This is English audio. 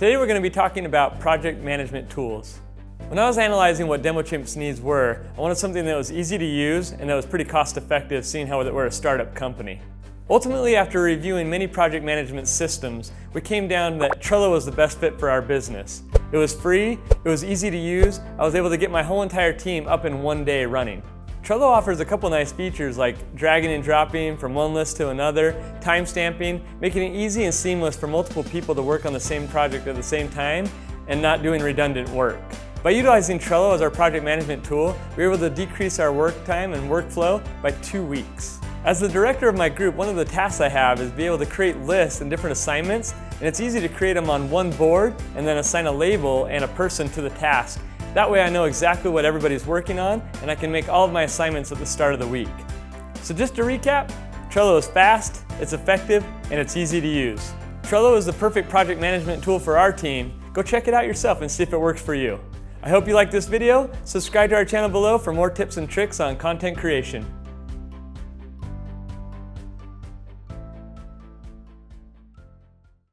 Today we're going to be talking about project management tools. When I was analyzing what DemoChimp's needs were, I wanted something that was easy to use and that was pretty cost effective seeing how we're a startup company. Ultimately, after reviewing many project management systems, we came down that Trello was the best fit for our business. It was free, it was easy to use, I was able to get my whole entire team up in one day running. Trello offers a couple nice features like dragging and dropping from one list to another, timestamping, making it easy and seamless for multiple people to work on the same project at the same time, and not doing redundant work. By utilizing Trello as our project management tool, we were able to decrease our work time and workflow by 2 weeks. As the director of my group, one of the tasks I have is be able to create lists and different assignments, and it's easy to create them on one board and then assign a label and a person to the task. That way I know exactly what everybody's working on, and I can make all of my assignments at the start of the week. So just to recap, Trello is fast, it's effective, and it's easy to use. Trello is the perfect project management tool for our team. Go check it out yourself and see if it works for you. I hope you liked this video. Subscribe to our channel below for more tips and tricks on content creation.